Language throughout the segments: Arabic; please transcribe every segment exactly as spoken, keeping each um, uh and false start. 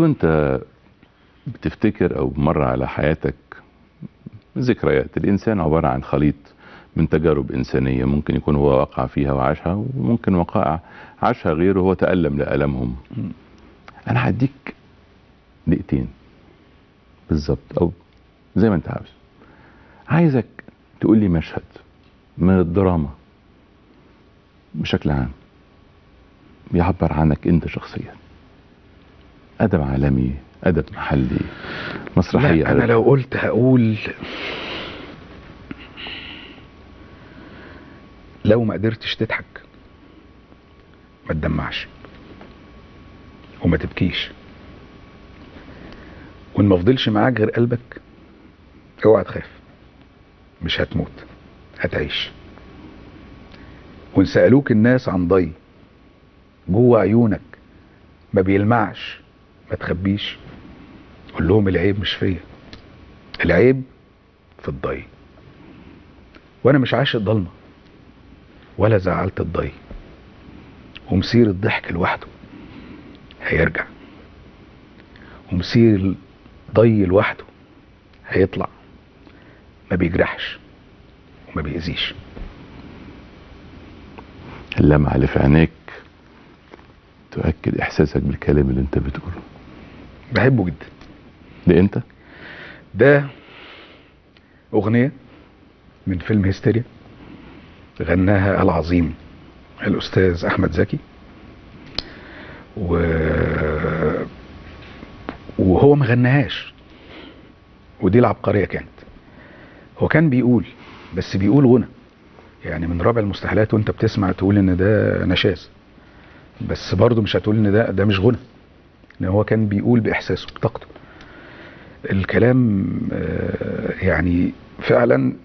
وانت بتفتكر او بمر على حياتك ذكريات، الانسان عباره عن خليط من تجارب انسانيه ممكن يكون هو وقع فيها وعاشها، وممكن وقع عاشها غيره هو تألم لألمهم. انا هديك دقيقتين بالظبط او زي ما انت عاوز، عايزك تقول لي مشهد من الدراما بشكل عام بيعبر عنك انت شخصيا، ادب عالمي، ادب محلي، مسرحيه. لا انا لو قلت هقول لو ما قدرتش تضحك ما تدمعش وما تبكيش، وان ما فضلش معاك غير قلبك اوعى تخاف، مش هتموت هتعيش. وان سالوك الناس عن ضي جوه عيونك ما بيلمعش ما تخبيش، قول لهم العيب مش فيا، العيب في الضي، وانا مش عايش الضلمه ولا زعلت الضي، ومسير الضحك لوحده هيرجع، ومسير الضي لوحده هيطلع، ما بيجرحش وما بيأذيش. اللمعه اللي في عينيك تؤكد احساسك بالكلام اللي انت بتقوله. بحبه جدا. ده انت؟ ده اغنيه من فيلم هستيريا غناها العظيم الاستاذ احمد زكي، و... وهو ما غناهاش، ودي العبقريه كانت. هو كان بيقول بس بيقول غنى يعني من رابع المستحيلات، وانت بتسمع تقول ان ده نشاز، بس برضه مش هتقول ان ده ده مش غنى، ان هو كان بيقول باحساسه بطاقته الكلام. يعني فعلا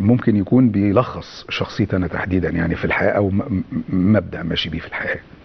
ممكن يكون بيلخص شخصيتي انا تحديدا يعني في الحياه، او مبدا ماشي بيه في الحياه.